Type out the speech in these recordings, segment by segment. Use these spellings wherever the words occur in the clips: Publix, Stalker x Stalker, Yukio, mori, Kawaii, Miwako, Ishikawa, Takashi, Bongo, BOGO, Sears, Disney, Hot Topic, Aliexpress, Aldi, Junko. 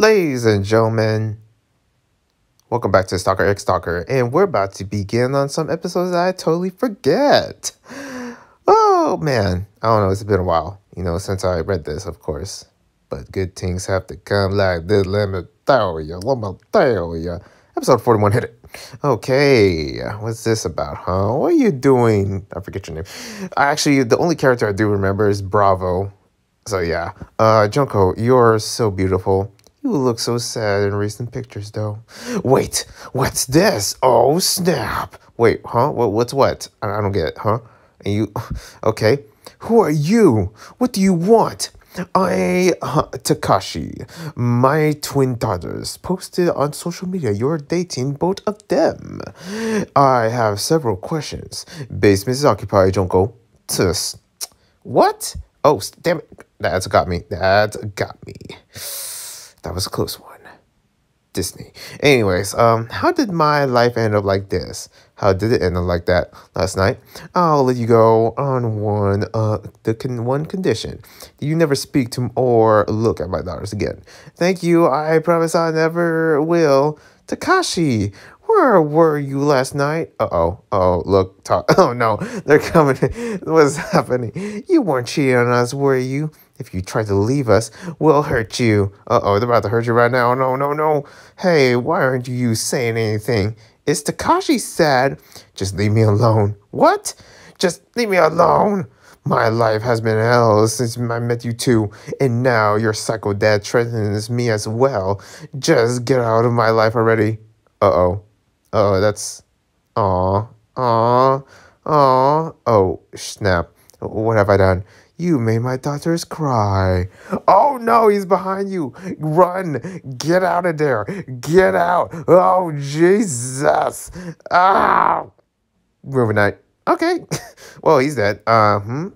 Ladies and gentlemen, welcome back to Stalker x Stalker, and we're about to begin on some episodes that I totally forget. Oh man, I don't know, it's been a while, you know, since I read this, of course. But good things have to come like this, let me tell ya. Episode 41 hit it. Okay, what's this about, huh? What are you doing? I forget your name. Actually, the only character I do remember is Bravo. So yeah, Junko, you're so beautiful. You look so sad in recent pictures, though. Wait, what's this? Oh, snap. Wait, huh? What's what? I don't get it, huh? And you, okay. Who are you? What do you want? Takashi, my twin daughters, posted on social media you're dating both of them. I have several questions. Basement is occupied, Junko. Tss. What? Oh, damn it. That's got me. That was a close one. Disney. Anyways, how did my life end up like this? How did it end up like that last night? I'll let you go on one condition. You never speak to or look at my daughters again. Thank you. I promise I never will. Takashi, where were you last night? Uh-oh. Oh, look. Oh, no. They're coming. What's happening? You weren't cheating on us, were you? If you try to leave us, we'll hurt you. Uh-oh, they're about to hurt you right now. No. Hey, why aren't you saying anything? Is Takashi sad? Just leave me alone. What? Just leave me alone. My life has been hell since I met you two, and now your psycho dad threatens me as well. Just get out of my life already. Uh-oh. Oh, that's... Aw. Oh, snap. What have I done? You made my daughters cry. Oh no, he's behind you. Run. Get out of there. Get out. Oh, Jesus. Ah. Overnight. Okay. Well, he's dead. The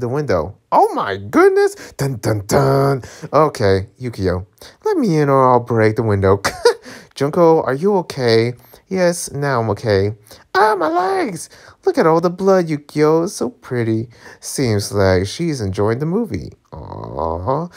window. Oh my goodness. Dun, dun, dun. Okay, Yukio. Let me in or I'll break the window. Junko, are you okay? Yes, now I'm okay. Ah, my legs! Look at all the blood, Yukio is so pretty. Seems like she's enjoying the movie. Aww.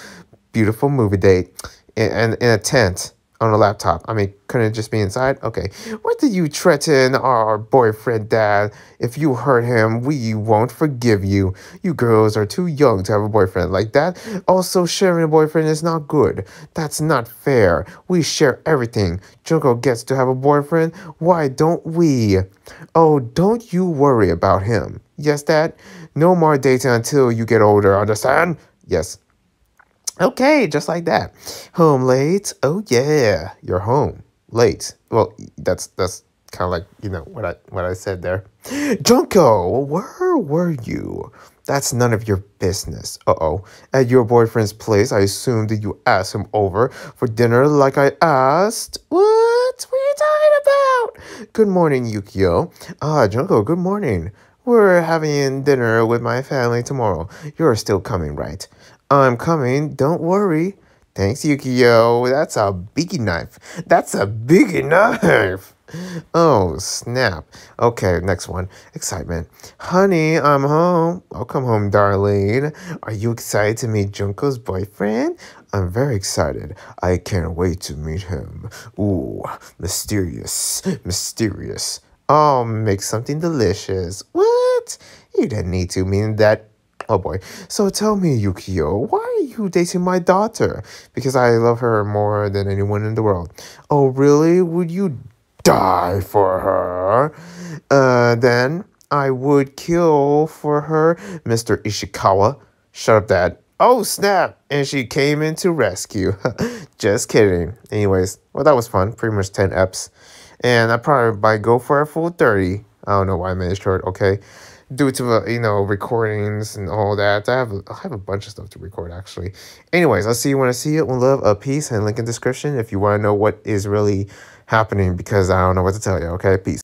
Beautiful movie date. And in a tent on a laptop. I mean, couldn't it just be inside? Okay. What did you threaten our boyfriend, Dad? If you hurt him, we won't forgive you. You girls are too young to have a boyfriend like that. Also, sharing a boyfriend is not good. That's not fair. We share everything. Junko gets to have a boyfriend. Why don't we? Oh, don't you worry about him. Yes, Dad? No more dating until you get older, understand? Yes. Okay, just like that. Home late. Oh yeah, you're home late. Well, that's kind of like, you know, what I said there. Junko, where were you? That's none of your business. Uh-oh. At your boyfriend's place, I assume that you asked him over for dinner like I asked. What were you talking about? Good morning, Yukio. Ah, Junko, good morning. We're having dinner with my family tomorrow. You're still coming, right? I'm coming, don't worry. Thanks, Yukio. That's a biggie knife. That's a biggie knife. Oh, snap. Okay, next one. Excitement. Honey, I'm home. Welcome home, darling. Are you excited to meet Junko's boyfriend? I'm very excited. I can't wait to meet him. Ooh, mysterious. Oh, make something delicious. What? You didn't need to mean that. Oh boy. So tell me, Yukio, why are you dating my daughter? Because I love her more than anyone in the world. Oh really? Would you die for her? Then I would kill for her, Mr. Ishikawa. Shut up, Dad. Oh snap! And she came in to rescue. Just kidding. Anyways, well that was fun. Pretty much 10 eps. And I probably might go for a full 30. I don't know why I made it short, okay? Due to, you know, recordings and all that. I have a bunch of stuff to record, actually. Anyways, I'll see you when I see it. One love, a peace, and link in description if you want to know what is really happening because I don't know what to tell you, okay? Peace.